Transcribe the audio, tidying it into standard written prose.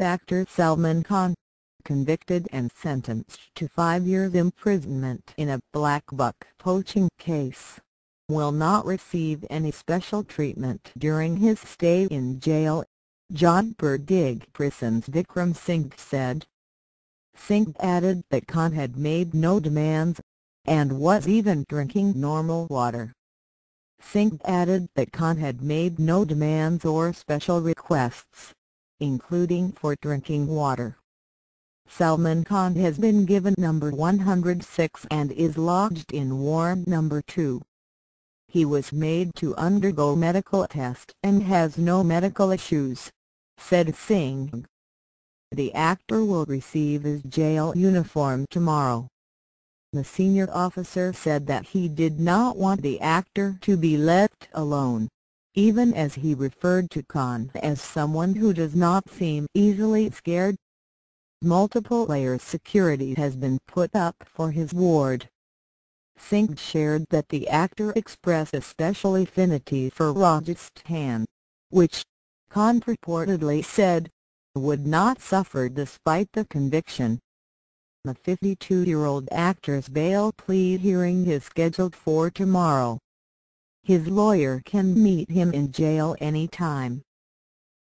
actor Salman Khan, convicted and sentenced to 5 years imprisonment in a blackbuck poaching case, will not receive any special treatment during his stay in jail, Jodhpur DIG prison's Vikram Singh said. Singh added that Khan had made no demands, and was even drinking normal water. Singh added that Khan had made no demands or special requests, including for drinking water. Salman Khan has been given number 106 and is lodged in warrant number 2. He was made to undergo medical test and has no medical issues, said Singh. The actor will receive his jail uniform tomorrow. The senior officer said that he did not want the actor to be left alone, even as he referred to Khan as someone who does not seem easily scared. Multiple layers security has been put up for his ward. Singh shared that the actor expressed a special affinity for Rajasthan, which, Khan purportedly said, would not suffer despite the conviction. The 52-year-old actor's bail plea hearing is scheduled for tomorrow. His lawyer can meet him in jail any time.